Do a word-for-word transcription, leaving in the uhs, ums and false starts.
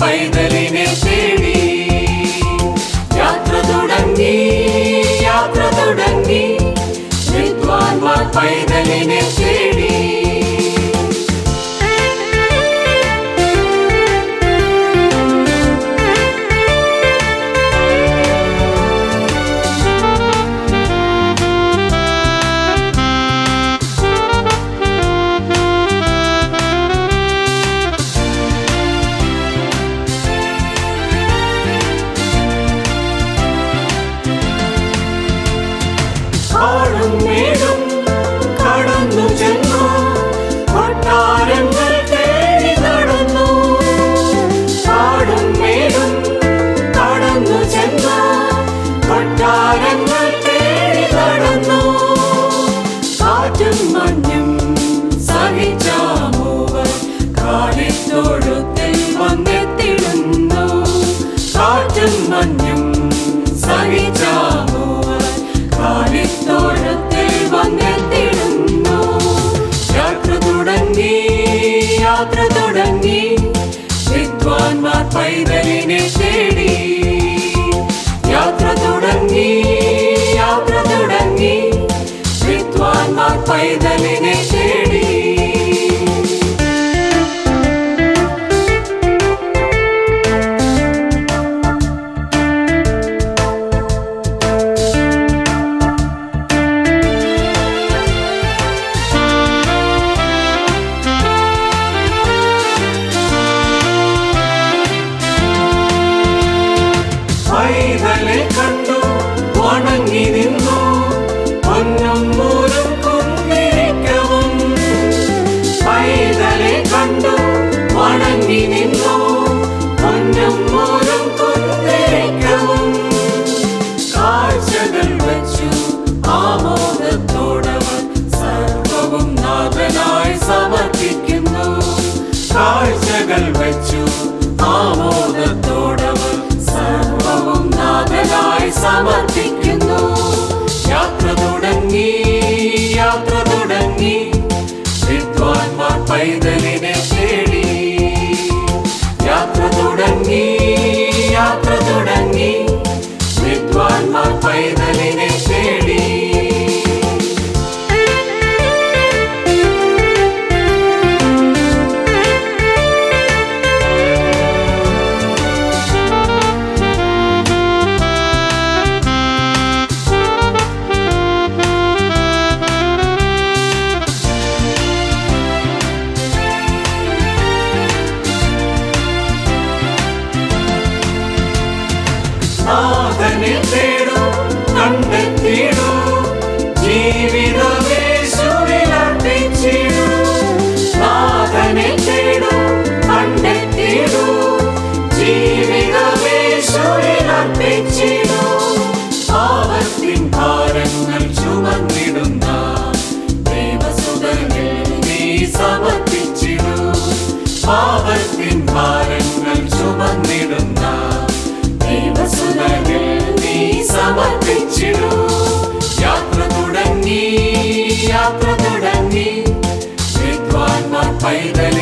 पैदलिने शिडी यात्रा तुडंगी यात्रा तुडंगी विद्वान वा पैदलिने शिडी I